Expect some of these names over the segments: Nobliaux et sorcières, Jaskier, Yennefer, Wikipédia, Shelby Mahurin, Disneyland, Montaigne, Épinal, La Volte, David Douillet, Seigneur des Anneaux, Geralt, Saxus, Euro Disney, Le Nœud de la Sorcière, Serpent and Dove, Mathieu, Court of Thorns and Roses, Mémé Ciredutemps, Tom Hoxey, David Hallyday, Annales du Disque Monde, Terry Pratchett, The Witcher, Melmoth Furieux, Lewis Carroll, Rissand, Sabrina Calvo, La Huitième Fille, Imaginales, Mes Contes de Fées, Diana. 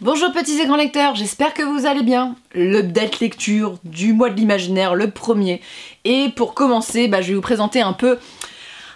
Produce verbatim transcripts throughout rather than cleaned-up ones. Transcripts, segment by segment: Bonjour petits et grands lecteurs, j'espère que vous allez bien. L'update lecture du mois de l'imaginaire, le premier. Et pour commencer, bah, je vais vous présenter un peu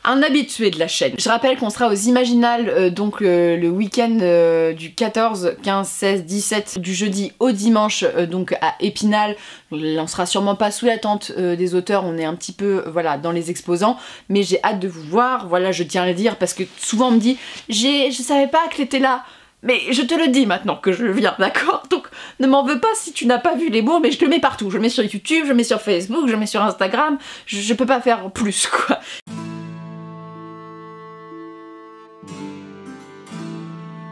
un habitué de la chaîne. Je rappelle qu'on sera aux Imaginales, euh, donc euh, le week-end euh, du quatorze, quinze, seize, dix-sept, du jeudi au dimanche, euh, donc à Épinal. On sera sûrement pas sous la tente euh, des auteurs, on est un petit peu euh, voilà, dans les exposants, mais j'ai hâte de vous voir, voilà, je tiens à le dire, parce que souvent on me dit « je savais pas que t'étais là ». Mais je te le dis maintenant que je viens, d'accord? Donc ne m'en veux pas si tu n'as pas vu les mots, mais je le mets partout. Je le mets sur YouTube, je le mets sur Facebook, je le mets sur Instagram. Je, je peux pas faire plus, quoi.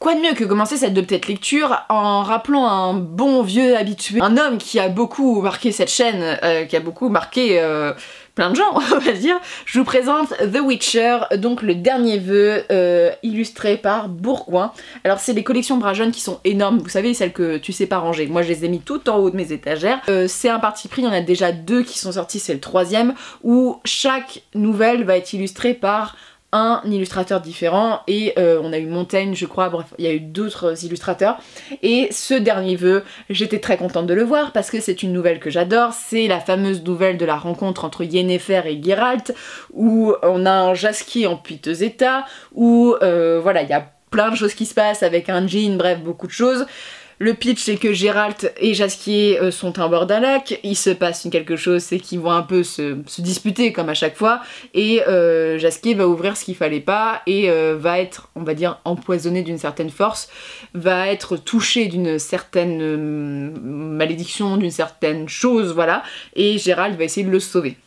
Quoi de mieux que commencer cette update lecture en rappelant un bon vieux habitué, un homme qui a beaucoup marqué cette chaîne, euh, qui a beaucoup marqué... Euh, plein de gens, on va dire. Je vous présente The Witcher, donc le dernier vœu, euh, illustré par Bourgoin. Alors c'est des collections bras jeunes qui sont énormes, vous savez, celles que tu sais pas ranger. Moi je les ai mis tout en haut de mes étagères. Euh, c'est un parti pris, il y en a déjà deux qui sont sortis, c'est le troisième, où chaque nouvelle va être illustrée par un illustrateur différent, et euh, on a eu Montaigne, je crois, bref, il y a eu d'autres illustrateurs. Et ce dernier vœu, j'étais très contente de le voir parce que c'est une nouvelle que j'adore, c'est la fameuse nouvelle de la rencontre entre Yennefer et Geralt, où on a un Jaskier en piteux état, où euh, voilà, il y a plein de choses qui se passent avec un djinn, bref, beaucoup de choses. Le pitch, c'est que Geralt et Jaskier euh, sont un bord d'un lac, il se passe quelque chose, c'est qu'ils vont un peu se, se disputer comme à chaque fois, et euh, Jaskier va ouvrir ce qu'il fallait pas, et euh, va être, on va dire, empoisonné d'une certaine force, va être touché d'une certaine euh, malédiction, d'une certaine chose, voilà, et Geralt va essayer de le sauver.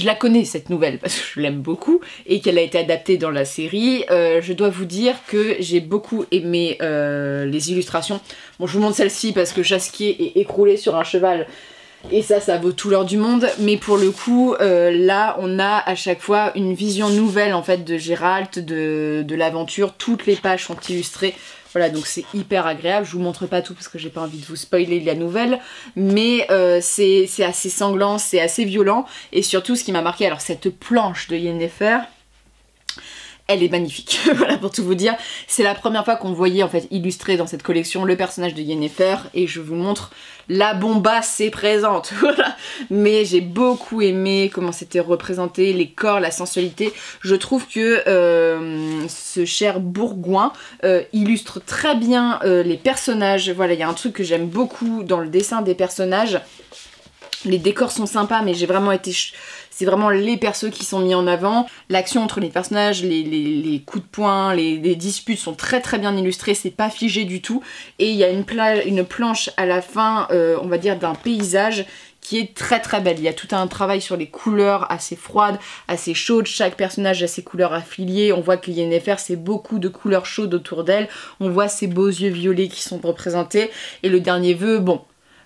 Je la connais cette nouvelle parce que je l'aime beaucoup et qu'elle a été adaptée dans la série. Euh, je dois vous dire que j'ai beaucoup aimé euh, les illustrations. Bon, je vous montre celle-ci parce que Jaskier est écroulé sur un cheval et ça, ça vaut tout l'or du monde. Mais pour le coup, euh, là, on a à chaque fois une vision nouvelle en fait de Geralt, de, de l'aventure. Toutes les pages sont illustrées. Voilà, donc c'est hyper agréable, je vous montre pas tout parce que j'ai pas envie de vous spoiler la nouvelle, mais euh, c'est assez sanglant, c'est assez violent, et surtout ce qui m'a marqué, alors cette planche de Yennefer, elle est magnifique, voilà pour tout vous dire, c'est la première fois qu'on voyait en fait illustré dans cette collection le personnage de Yennefer, et je vous montre, la bombasse est présente, voilà, mais j'ai beaucoup aimé comment c'était représenté, les corps, la sensualité. Je trouve que euh, ce cher Bourgoin euh, illustre très bien euh, les personnages, voilà, il y a un truc que j'aime beaucoup dans le dessin des personnages. Les décors sont sympas, mais j'ai vraiment été... c'est vraiment les persos qui sont mis en avant. L'action entre les personnages, les, les, les coups de poing, les, les disputes sont très très bien illustrées, c'est pas figé du tout. Et il y a une, plage, une planche à la fin, euh, on va dire, d'un paysage qui est très très belle. Il y a tout un travail sur les couleurs assez froides, assez chaudes. Chaque personnage a ses couleurs affiliées. On voit que Yennefer, c'est beaucoup de couleurs chaudes autour d'elle. On voit ses beaux yeux violets qui sont représentés. Et le dernier vœu, bon...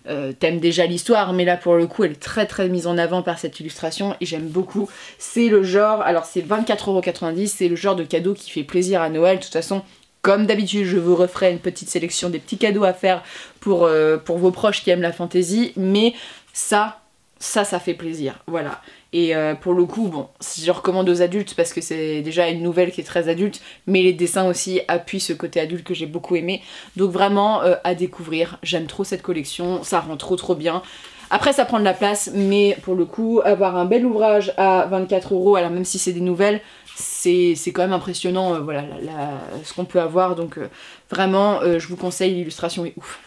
Euh, t'aimes déjà l'histoire, mais là pour le coup elle est très très mise en avant par cette illustration et j'aime beaucoup. C'est le genre, alors c'est vingt-quatre euros quatre-vingt-dix, c'est le genre de cadeau qui fait plaisir à Noël. De toute façon, comme d'habitude, je vous referai une petite sélection des petits cadeaux à faire pour, euh, pour vos proches qui aiment la fantaisie, mais ça, ça, ça fait plaisir, voilà. Et euh, pour le coup, bon, je recommande aux adultes parce que c'est déjà une nouvelle qui est très adulte, mais les dessins aussi appuient ce côté adulte que j'ai beaucoup aimé. Donc vraiment euh, à découvrir, j'aime trop cette collection, ça rend trop trop bien. Après ça prend de la place, mais pour le coup, avoir un bel ouvrage à vingt-quatre euros, alors même si c'est des nouvelles, c'est quand même impressionnant, euh, voilà, la, la, ce qu'on peut avoir. Donc euh, vraiment, euh, je vous conseille, l'illustration est ouf.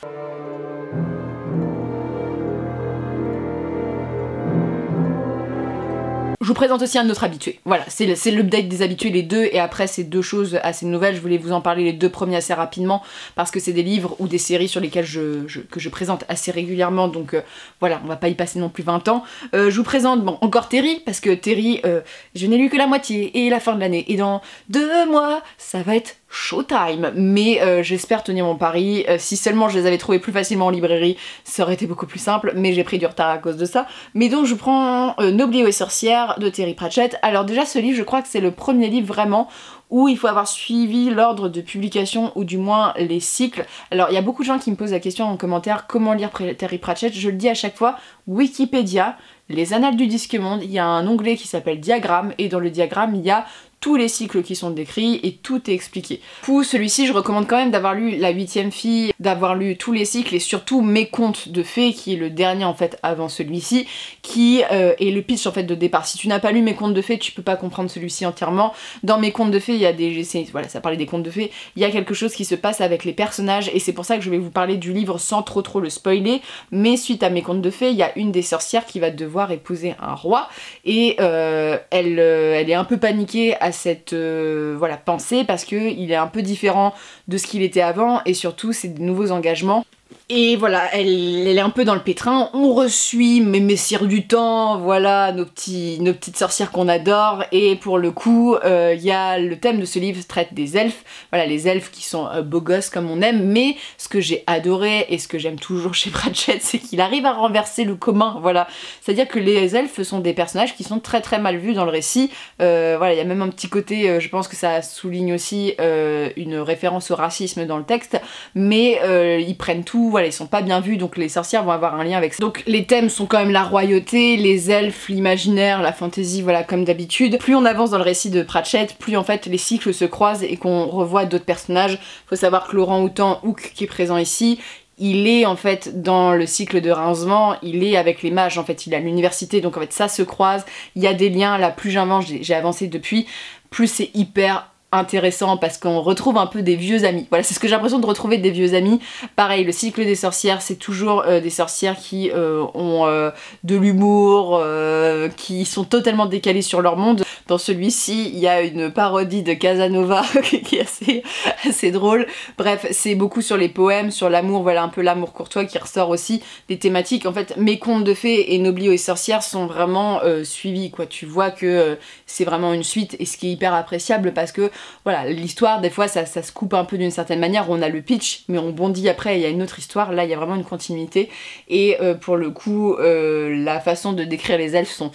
Je vous présente aussi un autre habitué, voilà, c'est l'update des habitués, les deux, et après ces deux choses assez nouvelles, je voulais vous en parler les deux premiers assez rapidement, parce que c'est des livres ou des séries sur lesquelles je, je, que je présente assez régulièrement, donc euh, voilà, on va pas y passer non plus vingt ans. Euh, je vous présente, bon, encore Terry, parce que Terry, euh, je n'ai lu que la moitié, et la fin de l'année, et dans deux mois, ça va être... showtime, mais euh, j'espère tenir mon pari. Euh, si seulement je les avais trouvés plus facilement en librairie, ça aurait été beaucoup plus simple, mais j'ai pris du retard à cause de ça. Mais donc je prends euh, Nobliaux et sorcières de Terry Pratchett. Alors déjà ce livre, je crois que c'est le premier livre vraiment où il faut avoir suivi l'ordre de publication ou du moins les cycles. Alors il y a beaucoup de gens qui me posent la question en commentaire, comment lire Terry Pratchett? Je le dis à chaque fois, Wikipédia, les Annales du Disque Monde, il y a un onglet qui s'appelle Diagramme, et dans le diagramme il y a tous les cycles qui sont décrits et tout est expliqué. Pour celui-ci, je recommande quand même d'avoir lu La Huitième Fille, d'avoir lu tous les cycles et surtout Mes Contes de Fées, qui est le dernier en fait avant celui-ci, qui euh, est le pitch en fait de départ. Si tu n'as pas lu Mes Contes de Fées, tu peux pas comprendre celui-ci entièrement. Dans Mes Contes de Fées, il y a des... voilà, ça parlait des Contes de Fées, il y a quelque chose qui se passe avec les personnages et c'est pour ça que je vais vous parler du livre sans trop trop le spoiler, mais suite à Mes Contes de Fées, il y a une des sorcières qui va devoir épouser un roi et euh, elle, euh, elle est un peu paniquée à cette euh, voilà, pensée parce qu'il est un peu différent de ce qu'il était avant et surtout c'est de nouveaux engagements. Et voilà, elle, elle est un peu dans le pétrin, on reçut Mémé Ciredutemps, voilà, nos, petits, nos petites sorcières qu'on adore, et pour le coup, il euh, y a le thème de ce livre traite des elfes, voilà, les elfes qui sont euh, beaux gosses comme on aime, mais ce que j'ai adoré, et ce que j'aime toujours chez Pratchett, c'est qu'il arrive à renverser le commun, voilà, c'est-à-dire que les elfes sont des personnages qui sont très très mal vus dans le récit, euh, voilà, il y a même un petit côté, euh, je pense que ça souligne aussi euh, une référence au racisme dans le texte, mais euh, ils prennent tout, voilà, ils sont pas bien vus donc les sorcières vont avoir un lien avec ça. Donc les thèmes sont quand même la royauté, les elfes, l'imaginaire, la fantaisie, voilà, comme d'habitude. Plus on avance dans le récit de Pratchett, plus en fait les cycles se croisent et qu'on revoit d'autres personnages. Faut savoir que l'orang-outan Hook qui est présent ici, il est en fait dans le cycle de Rincement, il est avec les mages en fait, il est à l'université donc en fait ça se croise, il y a des liens là, plus j'avance, j'ai avancé depuis, plus c'est hyper intéressant parce qu'on retrouve un peu des vieux amis. Voilà, c'est ce que j'ai l'impression de retrouver, des vieux amis. Pareil, le cycle des sorcières, c'est toujours euh, des sorcières qui euh, ont euh, de l'humour, euh, qui sont totalement décalées sur leur monde. Dans celui-ci, il y a une parodie de Casanova qui est assez, assez drôle. Bref, c'est beaucoup sur les poèmes, sur l'amour, voilà, un peu l'amour courtois qui ressort aussi, des thématiques. En fait, Mes Contes de Fées et Nobliaux et sorcières sont vraiment euh, suivis, quoi. Tu vois que euh, c'est vraiment une suite et ce qui est hyper appréciable parce que voilà, l'histoire des fois ça, ça se coupe un peu d'une certaine manière, on a le pitch mais on bondit après, il y a une autre histoire, là il y a vraiment une continuité et euh, pour le coup euh, la façon de décrire les elfes sont...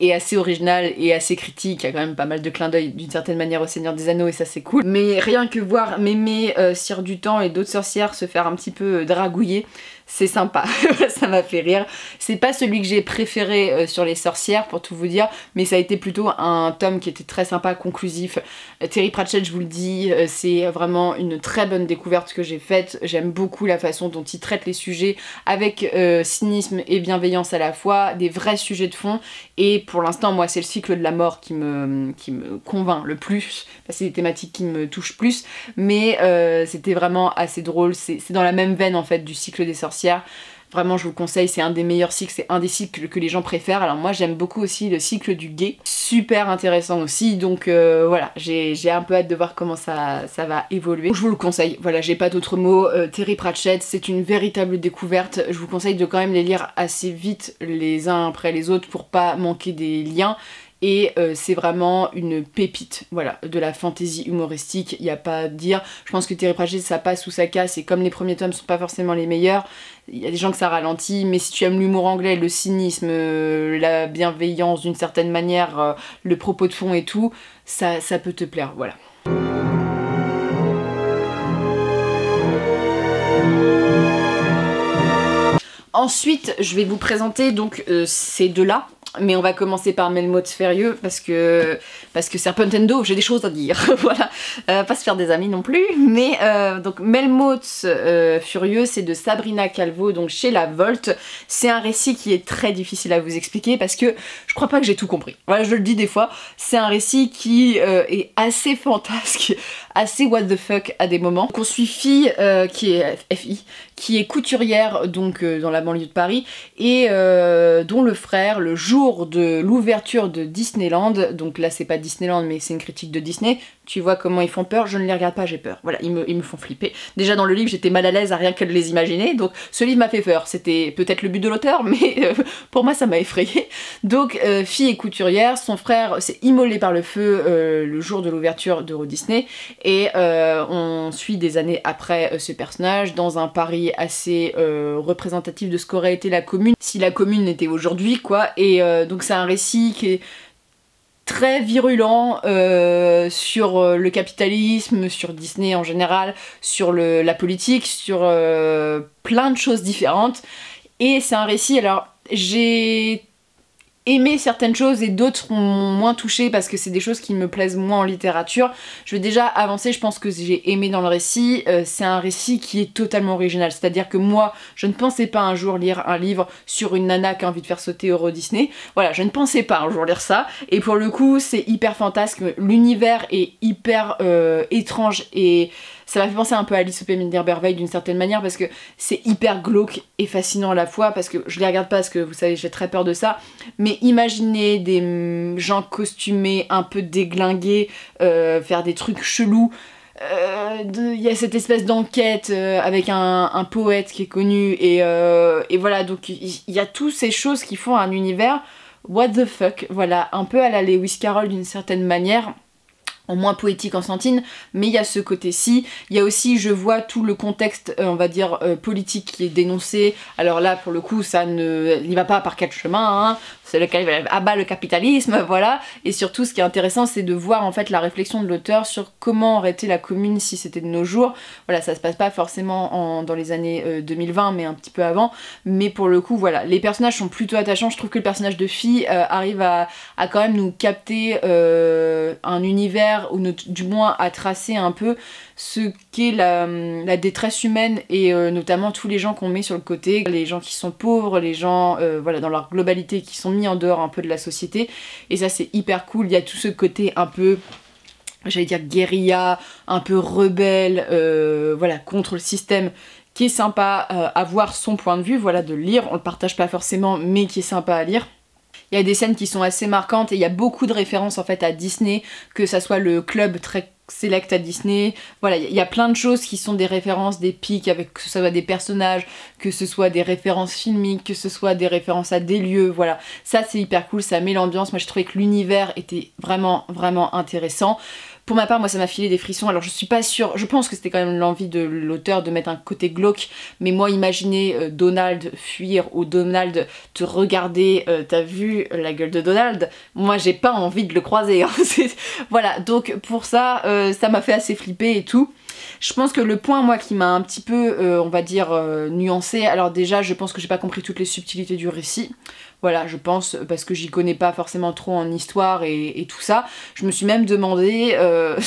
est assez original et assez critique, il y a quand même pas mal de clins d'œil d'une certaine manière au Seigneur des Anneaux et ça c'est cool. Mais rien que voir Mémé euh, Ciredutemps et d'autres sorcières se faire un petit peu euh, dragouiller, c'est sympa, ça m'a fait rire. C'est pas celui que j'ai préféré euh, sur les sorcières pour tout vous dire, mais ça a été plutôt un tome qui était très sympa, conclusif. Euh, Terry Pratchett, je vous le dis, euh, c'est vraiment une très bonne découverte que j'ai faite, j'aime beaucoup la façon dont il traite les sujets avec euh, cynisme et bienveillance à la fois, des vrais sujets de fond. Et Et pour l'instant, moi, c'est le cycle de la mort qui me, qui me convainc le plus. C'est des thématiques qui me touchent plus. Mais euh, c'était vraiment assez drôle. C'est dans la même veine, en fait, du cycle des sorcières. Vraiment, je vous le conseille, c'est un des meilleurs cycles, c'est un des cycles que les gens préfèrent. Alors moi, j'aime beaucoup aussi le cycle du guet. Super intéressant aussi, donc euh, voilà, j'ai un peu hâte de voir comment ça, ça va évoluer. Je vous le conseille, voilà, j'ai pas d'autres mots. Euh, Terry Pratchett, c'est une véritable découverte. Je vous conseille de quand même les lire assez vite les uns après les autres pour pas manquer des liens. Et euh, c'est vraiment une pépite, voilà, de la fantaisie humoristique, il n'y a pas à dire. Je pense que Terry Pratchett, ça passe ou ça casse, et comme les premiers tomes sont pas forcément les meilleurs, il y a des gens que ça ralentit, mais si tu aimes l'humour anglais, le cynisme, euh, la bienveillance d'une certaine manière, euh, le propos de fond et tout, ça, ça peut te plaire, voilà. Ensuite, je vais vous présenter donc euh, ces deux-là. Mais on va commencer par Melmoth Furieux parce que, parce que Serpent and Dove, j'ai des choses à dire, voilà. Euh, pas se faire des amis non plus, mais euh, donc Melmoth euh, Furieux, c'est de Sabrina Calvo, donc chez La Volte. C'est un récit qui est très difficile à vous expliquer parce que je crois pas que j'ai tout compris. Voilà, je le dis des fois, c'est un récit qui euh, est assez fantasque, assez what the fuck à des moments. Qu'on suit Fille, euh, qui est F I, qui est couturière donc euh, dans la banlieue de Paris et euh, dont le frère, le jour de l'ouverture de Disneyland, donc là c'est pas Disneyland mais c'est une critique de Disney, tu vois comment ils font peur, je ne les regarde pas, j'ai peur, voilà, ils me, ils me font flipper. Déjà dans le livre j'étais mal à l'aise à rien que de les imaginer, donc ce livre m'a fait peur, c'était peut-être le but de l'auteur mais euh, pour moi ça m'a effrayée. Donc euh, Fille est couturière, son frère s'est immolé par le feu euh, le jour de l'ouverture d'Euro Disney et euh, on suit des années après euh, ce personnage dans un Paris assez euh, représentatif de ce qu'aurait été la commune, si la commune était aujourd'hui quoi, et euh, donc c'est un récit qui est très virulent euh, sur le capitalisme, sur Disney en général, sur le, la politique, sur euh, plein de choses différentes. Et c'est un récit, alors j'ai aimer certaines choses et d'autres m'ont moins touchée parce que c'est des choses qui me plaisent moins en littérature. Je vais déjà avancer, je pense que j'ai aimé dans le récit, euh, c'est un récit qui est totalement original, c'est-à-dire que moi je ne pensais pas un jour lire un livre sur une nana qui a envie de faire sauter Euro Disney, voilà, je ne pensais pas un jour lire ça, et pour le coup c'est hyper fantasque, l'univers est hyper euh, étrange et ça m'a fait penser un peu à Alice au pays des merveilles d'une certaine manière parce que c'est hyper glauque et fascinant à la fois, parce que je les regarde pas parce que vous savez j'ai très peur de ça, mais imaginer des gens costumés un peu déglingués euh, faire des trucs chelous, il euh, y a cette espèce d'enquête euh, avec un, un poète qui est connu et, euh, et voilà, donc il y, y a toutes ces choses qui font un univers what the fuck, voilà, un peu à la Lewis Carroll d'une certaine manière, en moins poétique en Santine, mais il y a ce côté-ci. Il y a aussi, je vois tout le contexte, euh, on va dire, euh, politique qui est dénoncé. Alors là, pour le coup, ça ne n'y va pas par quatre chemins, hein. C'est le abat le capitalisme, voilà. Et surtout, ce qui est intéressant, c'est de voir en fait la réflexion de l'auteur sur comment aurait été la commune si c'était de nos jours. Voilà, ça se passe pas forcément en, dans les années euh, deux mille vingt, mais un petit peu avant. Mais pour le coup, voilà, les personnages sont plutôt attachants. Je trouve que le personnage de Fille euh, arrive à, à quand même nous capter euh, un univers, ou ne, du moins à tracer un peu ce qu'est la, la détresse humaine et euh, notamment tous les gens qu'on met sur le côté, les gens qui sont pauvres, les gens euh, voilà, dans leur globalité qui sont mis en dehors un peu de la société, et ça c'est hyper cool. Il y a tout ce côté un peu, j'allais dire guérilla, un peu rebelle, euh, voilà, contre le système, qui est sympa euh, à voir son point de vue, voilà, de lire, on le partage pas forcément mais qui est sympa à lire. Il y a des scènes qui sont assez marquantes et il y a beaucoup de références en fait à Disney, que ça soit le club très select à Disney, voilà, il y a plein de choses qui sont des références, des pics, avec que ce soit des personnages, que ce soit des références filmiques, que ce soit des références à des lieux, voilà, ça c'est hyper cool, ça met l'ambiance. Moi je trouvais que l'univers était vraiment vraiment intéressant. Pour ma part, moi ça m'a filé des frissons, alors je suis pas sûre, je pense que c'était quand même l'envie de l'auteur de mettre un côté glauque, mais moi imaginer euh, Donald fuir ou Donald te regarder, euh, t'as vu la gueule de Donald, moi j'ai pas envie de le croiser, hein. Voilà, donc pour ça, euh, ça m'a fait assez flipper et tout. Je pense que le point moi qui m'a un petit peu, euh, on va dire, euh, nuancé, alors déjà je pense que j'ai pas compris toutes les subtilités du récit. Voilà, je pense, parce que j'y connais pas forcément trop en histoire et, et tout ça. Je me suis même demandé, euh,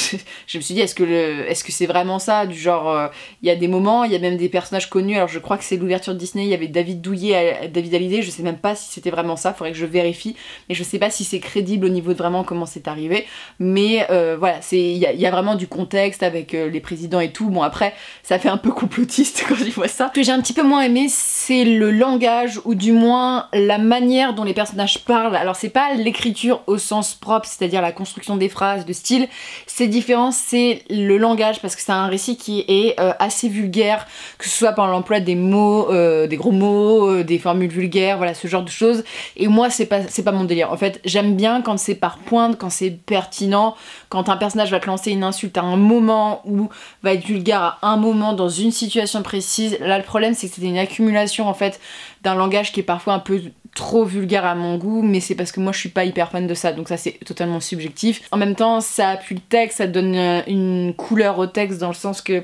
je me suis dit, est-ce que est-ce que c'est vraiment ça, du genre, il euh, y a des moments, il y a même des personnages connus, alors je crois que c'est l'ouverture de Disney, il y avait David Douillet, David Hallyday, je sais même pas si c'était vraiment ça, faudrait que je vérifie, mais je sais pas si c'est crédible au niveau de vraiment comment c'est arrivé, mais euh, voilà, il y, y a vraiment du contexte avec euh, les présidents et tout. Bon après, ça fait un peu complotiste quand j'y vois ça. Ce que j'ai un petit peu moins aimé, c'est le langage, ou du moins la manière manière dont les personnages parlent. Alors c'est pas l'écriture au sens propre, c'est-à-dire la construction des phrases, de style, c'est différent, c'est le langage, parce que c'est un récit qui est euh, assez vulgaire, que ce soit par l'emploi des mots, euh, des gros mots, euh, des formules vulgaires, voilà, ce genre de choses, et moi c'est pas, c'est pas mon délire. En fait, j'aime bien quand c'est par pointe, quand c'est pertinent, quand un personnage va te lancer une insulte à un moment, ou va être vulgaire à un moment, dans une situation précise. Là le problème c'est que c'était une accumulation en fait d'un langage qui est parfois un peu trop vulgaire à mon goût, mais c'est parce que moi je suis pas hyper fan de ça, donc ça c'est totalement subjectif. En même temps, ça appuie le texte, ça donne une couleur au texte, dans le sens que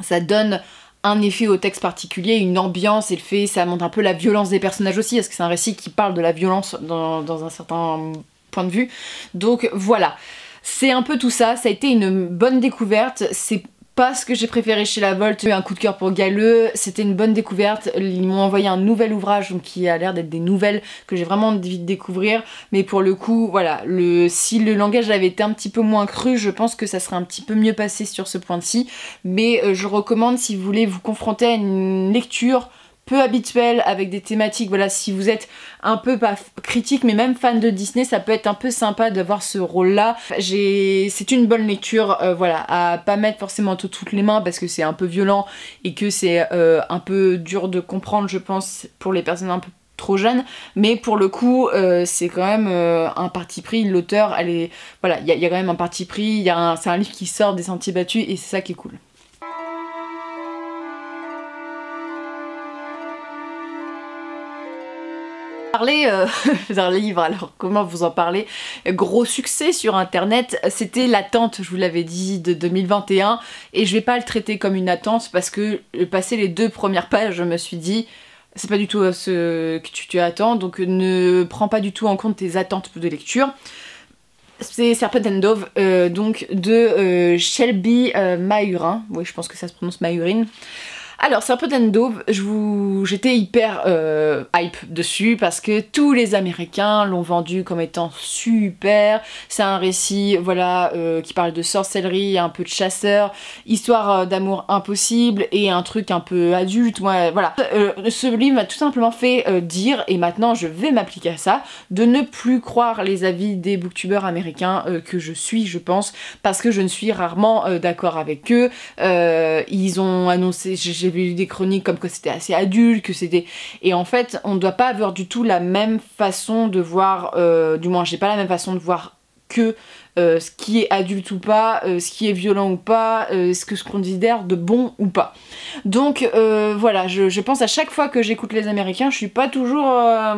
ça donne un effet au texte particulier, une ambiance, et le fait, ça montre un peu la violence des personnages aussi, parce que c'est un récit qui parle de la violence dans, dans un certain point de vue. Donc voilà, c'est un peu tout ça, ça a été une bonne découverte, c'est pas ce que j'ai préféré chez La Volte, un coup de cœur pour Galeux, c'était une bonne découverte. Ils m'ont envoyé un nouvel ouvrage, donc qui a l'air d'être des nouvelles que j'ai vraiment envie de découvrir, mais pour le coup voilà, le, si le langage avait été un petit peu moins cru, je pense que ça serait un petit peu mieux passé sur ce point-ci, mais euh, je recommande, si vous voulez vous confronter à une lecture peu habituelle avec des thématiques, voilà, si vous êtes un peu pas critique mais même fan de Disney, ça peut être un peu sympa d'avoir ce rôle là. C'est une bonne lecture, euh, voilà, à pas mettre forcément tout, toutes les mains, parce que c'est un peu violent et que c'est euh, un peu dur de comprendre, je pense, pour les personnes un peu trop jeunes, mais pour le coup euh, c'est quand même euh, un parti pris. L'auteur, elle est, voilà, il y, y a quand même un parti pris, c'est un livre qui sort des sentiers battus et c'est ça qui est cool. Parler euh, d'un livre, alors comment vous en parler? Gros succès sur internet, c'était l'attente, je vous l'avais dit, de deux mille vingt et un, et je vais pas le traiter comme une attente parce que passé les deux premières pages, je me suis dit c'est pas du tout ce que tu, tu attends, donc ne prends pas du tout en compte tes attentes de lecture. C'est Serpent and Dove, euh, donc de euh, Shelby euh, Mahurin. Oui, je pense que ça se prononce Mahurin. Alors, Serpent and Dove, j'étais hyper euh, hype dessus parce que tous les Américains l'ont vendu comme étant super. C'est un récit, voilà, euh, qui parle de sorcellerie, un peu de chasseur, histoire d'amour impossible et un truc un peu adulte. Ouais, voilà. Euh, ce livre m'a tout simplement fait euh, dire, et maintenant je vais m'appliquer à ça, de ne plus croire les avis des booktubeurs américains euh, que je suis, je pense, parce que je ne suis rarement euh, d'accord avec eux. Euh, ils ont annoncé... J'ai vu des chroniques comme que c'était assez adulte, que c'était... Et en fait, on ne doit pas avoir du tout la même façon de voir... Euh, du moins, j'ai pas la même façon de voir que euh, ce qui est adulte ou pas, euh, ce qui est violent ou pas, euh, ce que je considère de bon ou pas. Donc, euh, voilà, je, je pense à chaque fois que j'écoute les Américains, je suis pas toujours euh,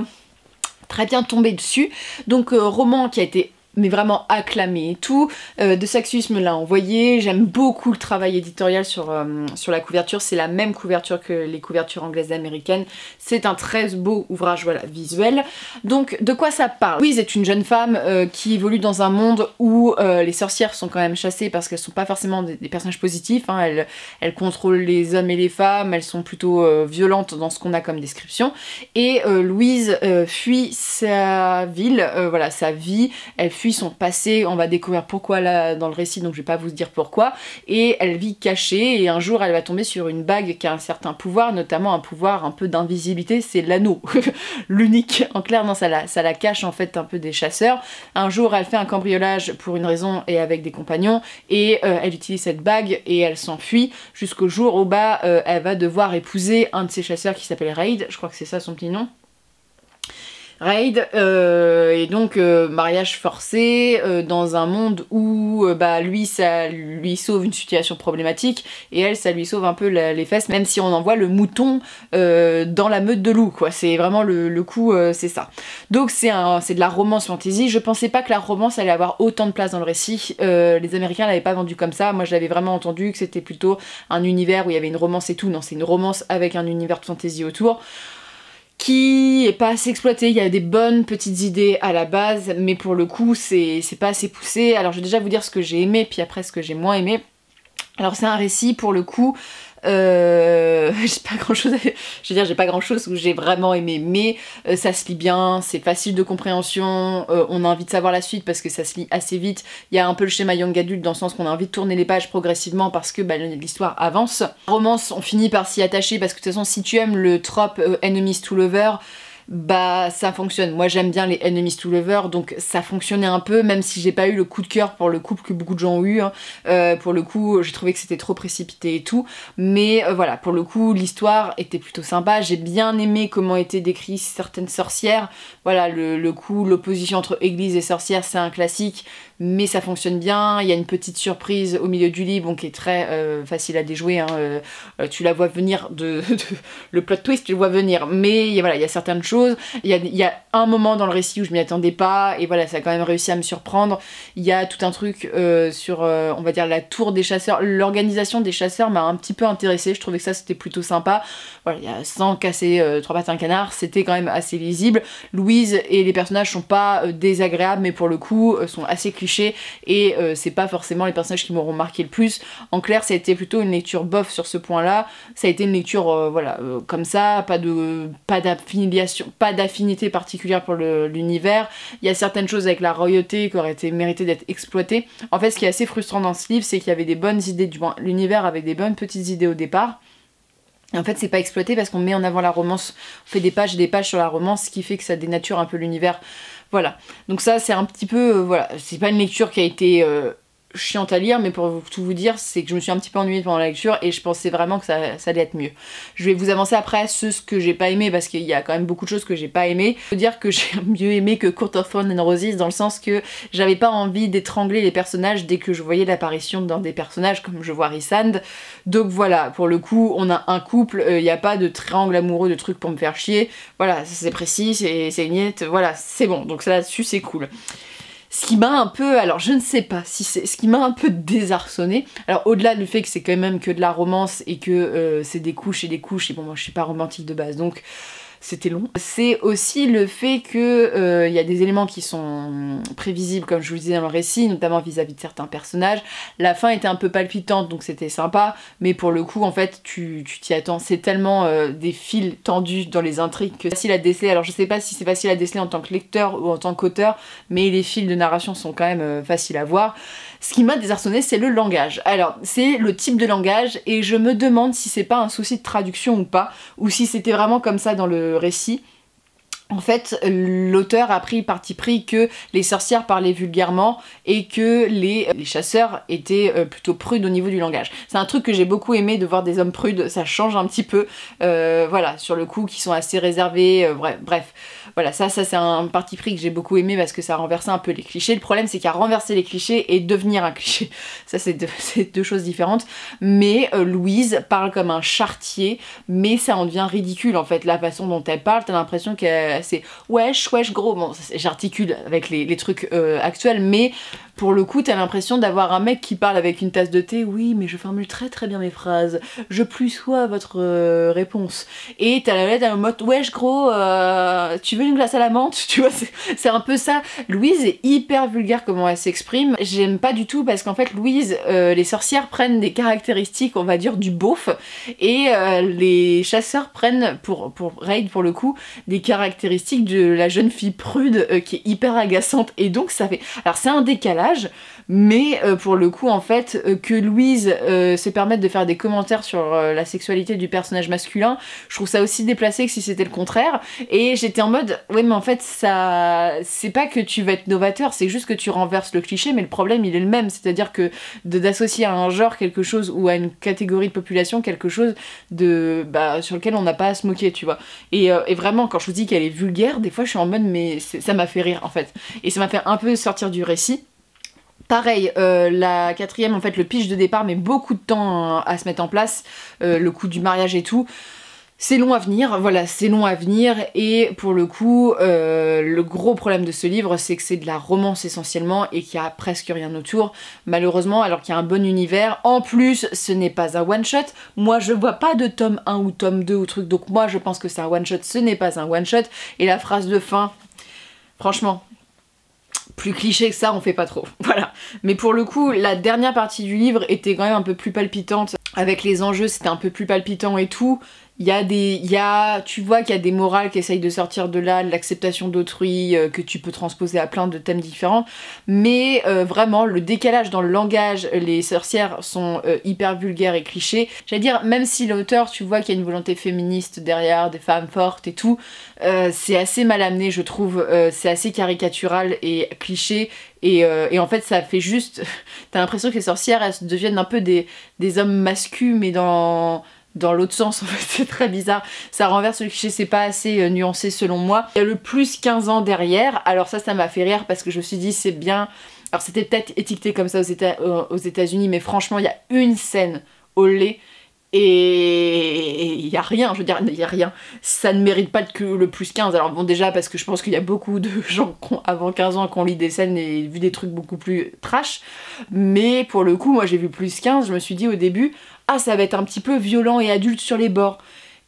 très bien tombée dessus. Donc, euh, roman qui a été... mais vraiment acclamé et tout. Euh, de Saxus me l'a envoyé, j'aime beaucoup le travail éditorial sur, euh, sur la couverture, c'est la même couverture que les couvertures anglaises et américaines, c'est un très beau ouvrage, voilà, visuel. Donc de quoi ça parle? Louise est une jeune femme euh, qui évolue dans un monde où euh, les sorcières sont quand même chassées parce qu'elles sont pas forcément des, des personnages positifs, hein. Elles, elles contrôlent les hommes et les femmes, elles sont plutôt euh, violentes dans ce qu'on a comme description, et euh, Louise euh, fuit sa ville, euh, voilà, sa vie, elle fuit son passé, on va découvrir pourquoi là dans le récit, donc je vais pas vous dire pourquoi, et elle vit cachée, et un jour elle va tomber sur une bague qui a un certain pouvoir, notamment un pouvoir un peu d'invisibilité, c'est l'anneau, l'unique, en clair, non, ça la, ça la cache en fait un peu des chasseurs. Un jour elle fait un cambriolage pour une raison et avec des compagnons, et euh, elle utilise cette bague et elle s'enfuit jusqu'au jour où bah, euh, elle va devoir épouser un de ces chasseurs qui s'appelle Raid, je crois que c'est ça son petit nom. Raid, euh, et donc euh, mariage forcé euh, dans un monde où euh, bah, lui ça lui sauve une situation problématique et elle ça lui sauve un peu la, les fesses, même si on envoie le mouton euh, dans la meute de loups, quoi. C'est vraiment le, le coup, euh, c'est ça. Donc c'est de la romance fantasy. Je pensais pas que la romance allait avoir autant de place dans le récit. Euh, les Américains l'avaient pas vendu comme ça. Moi je l'avais vraiment entendu que c'était plutôt un univers où il y avait une romance et tout. Non, c'est une romance avec un univers de fantasy autour, qui est pas assez exploité. Il y a des bonnes petites idées à la base, mais pour le coup c'est pas assez poussé. Alors je vais déjà vous dire ce que j'ai aimé, puis après ce que j'ai moins aimé. Alors c'est un récit pour le coup, euh, j'ai pas grand chose, à... je veux dire j'ai pas grand chose où j'ai vraiment aimé, mais euh, ça se lit bien, c'est facile de compréhension, euh, on a envie de savoir la suite parce que ça se lit assez vite. Il y a un peu le schéma young adulte dans le sens qu'on a envie de tourner les pages progressivement parce que bah, l'histoire avance. Romance, on finit par s'y attacher parce que de toute façon si tu aimes le trope euh, enemies to lovers, bah ça fonctionne. Moi j'aime bien les enemies to lovers, donc ça fonctionnait un peu, même si j'ai pas eu le coup de cœur pour le couple que beaucoup de gens ont eu, hein. Euh, pour le coup j'ai trouvé que c'était trop précipité et tout, mais euh, voilà, pour le coup l'histoire était plutôt sympa, j'ai bien aimé comment étaient décrites certaines sorcières, voilà, le, le coup, l'opposition entre église et sorcière, c'est un classique, mais ça fonctionne bien. Il y a une petite surprise au milieu du lit, bon, qui est très euh, facile à déjouer, hein. Euh, tu la vois venir de, de... le plot twist, tu le vois venir, mais voilà, il y a certaines choses, il y a, il y a un moment dans le récit où je m'y attendais pas, et voilà, ça a quand même réussi à me surprendre. Il y a tout un truc euh, sur, euh, on va dire, la tour des chasseurs, l'organisation des chasseurs m'a un petit peu intéressée, je trouvais que ça c'était plutôt sympa, voilà, il y a sans casser euh, trois pattes un canard, c'était quand même assez lisible. Louise et les personnages sont pas euh, désagréables, mais pour le coup, euh, sont assez clichés, et euh, c'est pas forcément les personnages qui m'auront marqué le plus. En clair, ça a été plutôt une lecture bof sur ce point là, ça a été une lecture euh, voilà, euh, comme ça, pas de pas d'affiliation, pas d'affinité particulière pour l'univers. Il y a certaines choses avec la royauté qui auraient été méritées d'être exploitées. En fait, ce qui est assez frustrant dans ce livre, c'est qu'il y avait des bonnes idées, du moins l'univers avait des bonnes petites idées au départ. En fait, c'est pas exploité parce qu'on met en avant la romance, on fait des pages et des pages sur la romance, ce qui fait que ça dénature un peu l'univers. Voilà. Donc ça, c'est un petit peu... Euh, voilà, c'est pas une lecture qui a été euh, chiante à lire, mais pour vous, tout vous dire, c'est que je me suis un petit peu ennuyée pendant la lecture et je pensais vraiment que ça, ça allait être mieux. Je vais vous avancer après ce, ce que j'ai pas aimé, parce qu'il y a quand même beaucoup de choses que j'ai pas aimé. Je veux dire que j'ai mieux aimé que Court of Thorns and Roses, dans le sens que j'avais pas envie d'étrangler les personnages dès que je voyais l'apparition dans des personnages, comme je vois Rissand. Donc voilà, pour le coup, on a un couple, il euh, n'y a pas de triangle amoureux, de trucs pour me faire chier. Voilà, c'est précis, c'est net, voilà, c'est bon. Donc là-dessus, c'est cool. ce qui m'a un peu, alors je ne sais pas si c'est ce qui m'a un peu désarçonné. Alors au-delà du fait que c'est quand même que de la romance et que euh, c'est des couches et des couches, et bon moi je suis pas romantique de base donc c'était long. C'est aussi le fait que il euh, y a des éléments qui sont prévisibles comme je vous le disais dans le récit, notamment vis-à-vis de certains personnages. La fin était un peu palpitante donc c'était sympa, mais pour le coup en fait tu t'y attends. C'est tellement euh, des fils tendus dans les intrigues que c'est facile à déceler. Alors je sais pas si c'est facile à déceler en tant que lecteur ou en tant qu'auteur, mais les fils de narration sont quand même euh, faciles à voir. Ce qui m'a désarçonné c'est le langage. Alors c'est le type de langage et je me demande si c'est pas un souci de traduction ou pas, ou si c'était vraiment comme ça dans le récit. En fait, l'auteur a pris parti pris que les sorcières parlaient vulgairement et que les, les chasseurs étaient plutôt prudes au niveau du langage. C'est un truc que j'ai beaucoup aimé, de voir des hommes prudes, ça change un petit peu, euh, voilà, sur le coup, qui sont assez réservés, euh, bref, bref. Voilà, ça, ça c'est un parti pris que j'ai beaucoup aimé parce que ça renversait un peu les clichés. Le problème, c'est qu'à renverser les clichés et devenir un cliché, ça c'est deux, deux choses différentes. Mais euh, Louise parle comme un charretier, mais ça en devient ridicule en fait, la façon dont elle parle, t'as l'impression qu'elle... C'est wesh, wesh, gros. Bon, j'articule avec les, les trucs euh, actuels, mais pour le coup, t'as l'impression d'avoir un mec qui parle avec une tasse de thé. Oui, mais je formule très très bien mes phrases. Je plus sois votre euh, réponse. Et t'as la lettre en mode wesh, gros, euh, tu veux une glace à la menthe? Tu vois, c'est un peu ça. Louise est hyper vulgaire comment elle s'exprime. J'aime pas du tout parce qu'en fait, Louise, euh, les sorcières prennent des caractéristiques, on va dire, du beauf, et euh, les chasseurs prennent, pour, pour Raid pour le coup, des caractéristiques de la jeune fille prude euh, qui est hyper agaçante, et donc ça fait... Alors c'est un décalage, mais euh, pour le coup en fait euh, que Louise euh, se permette de faire des commentaires sur euh, la sexualité du personnage masculin, je trouve ça aussi déplacé que si c'était le contraire, et j'étais en mode ouais mais en fait ça... c'est pas que tu vas être novateur, c'est juste que tu renverses le cliché, mais le problème il est le même, c'est-à-dire que d'associer à un genre quelque chose ou à une catégorie de population quelque chose de... Bah, sur lequel on n'a pas à se moquer, tu vois, et, euh, et vraiment quand je vous dis qu'elle est vulgaire, des fois je suis en mode mais ça m'a fait rire en fait, et ça m'a fait un peu sortir du récit. Pareil, euh, la quatrième en fait, le pitch de départ met beaucoup de temps à se mettre en place, euh, le coup du mariage et tout. C'est long à venir, voilà, c'est long à venir, et pour le coup, euh, le gros problème de ce livre, c'est que c'est de la romance essentiellement, et qu'il y a presque rien autour, malheureusement, alors qu'il y a un bon univers. En plus, ce n'est pas un one-shot, moi je vois pas de tome un ou tome deux ou truc, donc moi je pense que c'est un one-shot, ce n'est pas un one-shot, et la phrase de fin, franchement... Plus cliché que ça, on fait pas trop, voilà. Mais pour le coup, la dernière partie du livre était quand même un peu plus palpitante. Avec les enjeux, c'était un peu plus palpitant et tout. Il y a des... Y a, tu vois qu'il y a des morales qui essayent de sortir de là, l'acceptation d'autrui, euh, que tu peux transposer à plein de thèmes différents. Mais euh, vraiment, le décalage dans le langage, les sorcières sont euh, hyper vulgaires et clichés. J'allais dire, même si l'auteur, tu vois qu'il y a une volonté féministe derrière, des femmes fortes et tout, euh, c'est assez mal amené, je trouve. Euh, c'est assez caricatural et cliché. Et, euh, et en fait ça fait juste... T'as l'impression que les sorcières elles deviennent un peu des, des hommes masculins mais dans, dans l'autre sens en fait, c'est très bizarre. Ça renverse le cliché, c'est pas assez nuancé selon moi. Il y a le plus quinze ans derrière, alors ça ça m'a fait rire parce que je me suis dit c'est bien... Alors c'était peut-être étiqueté comme ça aux Éta- aux États-Unis, mais franchement il y a une scène au lait et il n'y a rien, je veux dire, il n'y a rien. Ça ne mérite pas que le plus quinze. Alors bon, déjà parce que je pense qu'il y a beaucoup de gens avant quinze ans qui ont lu des scènes et vu des trucs beaucoup plus trash. Mais pour le coup, moi j'ai vu plus quinze, je me suis dit au début, ah ça va être un petit peu violent et adulte sur les bords.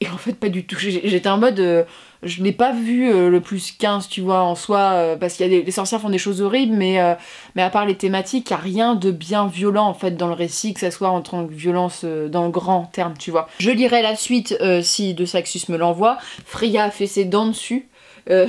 Et en fait pas du tout, j'étais en mode, euh, je n'ai pas vu euh, le plus quinze tu vois en soi, euh, parce qu'il y a des, les sorcières font des choses horribles, mais, euh, mais à part les thématiques, il n'y a rien de bien violent en fait dans le récit, que ça soit en tant que violence euh, dans le grand terme tu vois. Je lirai la suite euh, si de Saxus me l'envoie. Freya a fait ses dents dessus. Euh,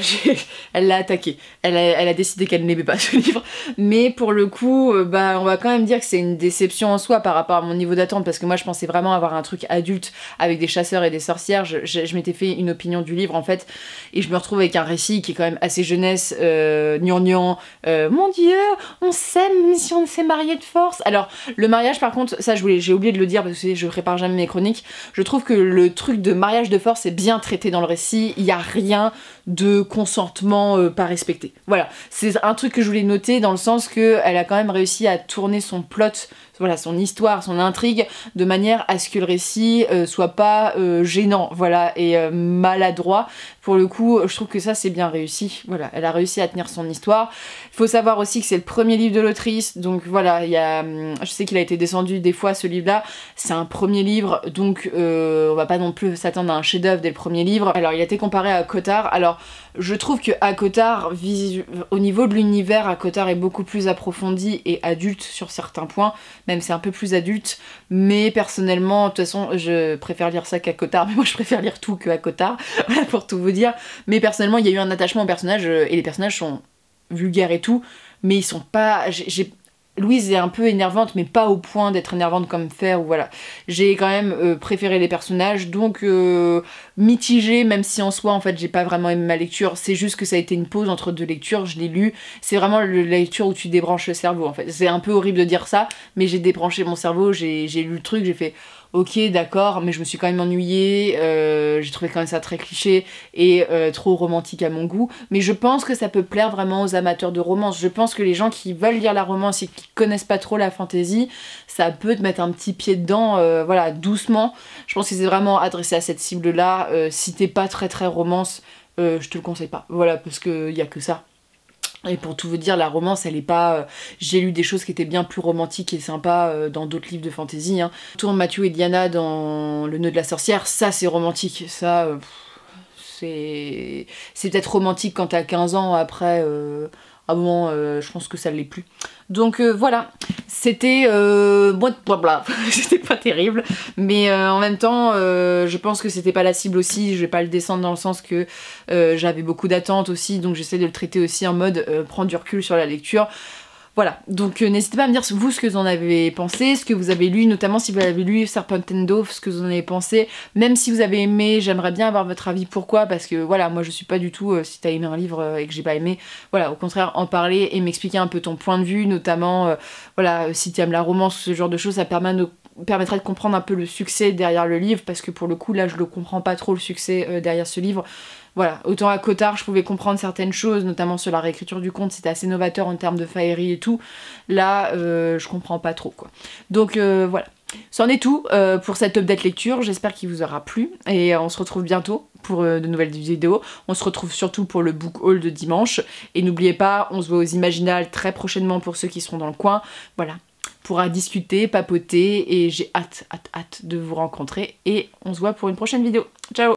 elle l'a attaqué, elle a, elle a décidé qu'elle n'aimait pas ce livre, mais pour le coup euh, bah on va quand même dire que c'est une déception en soi par rapport à mon niveau d'attente, parce que moi je pensais vraiment avoir un truc adulte avec des chasseurs et des sorcières. Je, je, je m'étais fait une opinion du livre en fait, et je me retrouve avec un récit qui est quand même assez jeunesse, euh, gnangnan, euh, mon dieu on s'aime si on s'est marié de force. Alors le mariage par contre, ça j'ai oublié de le dire parce que je prépare jamais mes chroniques, je trouve que le truc de mariage de force est bien traité dans le récit, il n'y a rien de de consentement euh, pas respecté. Voilà, c'est un truc que je voulais noter dans le sens que elle a quand même réussi à tourner son plot voilà, son histoire, son intrigue, de manière à ce que le récit euh, soit pas euh, gênant, voilà, et euh, maladroit. Pour le coup, je trouve que ça, c'est bien réussi. Voilà, elle a réussi à tenir son histoire. Il faut savoir aussi que c'est le premier livre de l'autrice, donc voilà, il y a, je sais qu'il a été descendu des fois, ce livre-là. C'est un premier livre, donc euh, on va pas non plus s'attendre à un chef-d'œuvre dès le premier livre. Alors, il a été comparé à Cotard. Alors, je trouve que à Cotard, visu... au niveau de l'univers, à Cotard est beaucoup plus approfondi et adulte sur certains points. Même c'est un peu plus adulte, mais personnellement, de toute façon, je préfère lire ça qu'à Cotard. Mais moi, je préfère lire tout qu'à Cotard, voilà, pour tout vous dire. Mais personnellement, il y a eu un attachement aux personnages et les personnages sont vulgaires et tout, mais ils sont pas... j'ai... Louise est un peu énervante, mais pas au point d'être énervante comme Fer, ou voilà. J'ai quand même euh, préféré les personnages, donc euh, mitigé, même si en soi, en fait, j'ai pas vraiment aimé ma lecture. C'est juste que ça a été une pause entre deux lectures, je l'ai lu. C'est vraiment la lecture où tu débranches le cerveau, en fait. C'est un peu horrible de dire ça, mais j'ai débranché mon cerveau, j'ai lu le truc, j'ai fait... ok, d'accord, mais je me suis quand même ennuyée, euh, j'ai trouvé quand même ça très cliché et euh, trop romantique à mon goût. Mais je pense que ça peut plaire vraiment aux amateurs de romance. Je pense que les gens qui veulent lire la romance et qui connaissent pas trop la fantasy, ça peut te mettre un petit pied dedans, euh, voilà, doucement. Je pense que c'est vraiment adressé à cette cible-là. Euh, si t'es pas très très romance, euh, je te le conseille pas. Voilà, parce qu'il y a que ça. Et pour tout vous dire, la romance, elle est pas... Euh, j'ai lu des choses qui étaient bien plus romantiques et sympas euh, dans d'autres livres de fantasy. Hein. Tourne Mathieu et Diana dans Le Nœud de la Sorcière, ça c'est romantique. Ça, euh, c'est... c'est peut-être romantique quand t'as quinze ans, après, euh, à un moment, euh, je pense que ça ne l'est plus. Donc euh, voilà, c'était... Euh... Blabla, c'était pas terrible. Mais euh, en même temps, euh, je pense que c'était pas la cible aussi. Je vais pas le descendre dans le sens que euh, j'avais beaucoup d'attentes aussi. Donc j'essaie de le traiter aussi en mode euh, prendre du recul sur la lecture. Voilà, donc euh, n'hésitez pas à me dire vous ce que vous en avez pensé, ce que vous avez lu, notamment si vous avez lu Serpent and Dove, ce que vous en avez pensé. Même si vous avez aimé, j'aimerais bien avoir votre avis. Pourquoi? Parce que voilà, moi je suis pas du tout, euh, si t'as aimé un livre euh, et que j'ai pas aimé, voilà, au contraire, en parler et m'expliquer un peu ton point de vue, notamment, euh, voilà, si t'aimes la romance, ce genre de choses, ça permet de... permettra de comprendre un peu le succès derrière le livre, parce que pour le coup là je le comprends pas trop, le succès euh, derrière ce livre. Voilà, autant à Cotard je pouvais comprendre certaines choses, notamment sur la réécriture du conte, c'était assez novateur en termes de faérie et tout, là euh, je comprends pas trop quoi. Donc euh, voilà, c'en est tout euh, pour cette update lecture, j'espère qu'il vous aura plu et euh, on se retrouve bientôt pour euh, de nouvelles vidéos, on se retrouve surtout pour le book haul de dimanche et n'oubliez pas, on se voit aux Imaginales très prochainement pour ceux qui seront dans le coin, voilà. Pourra discuter, papoter et j'ai hâte, hâte, hâte de vous rencontrer et on se voit pour une prochaine vidéo. Ciao!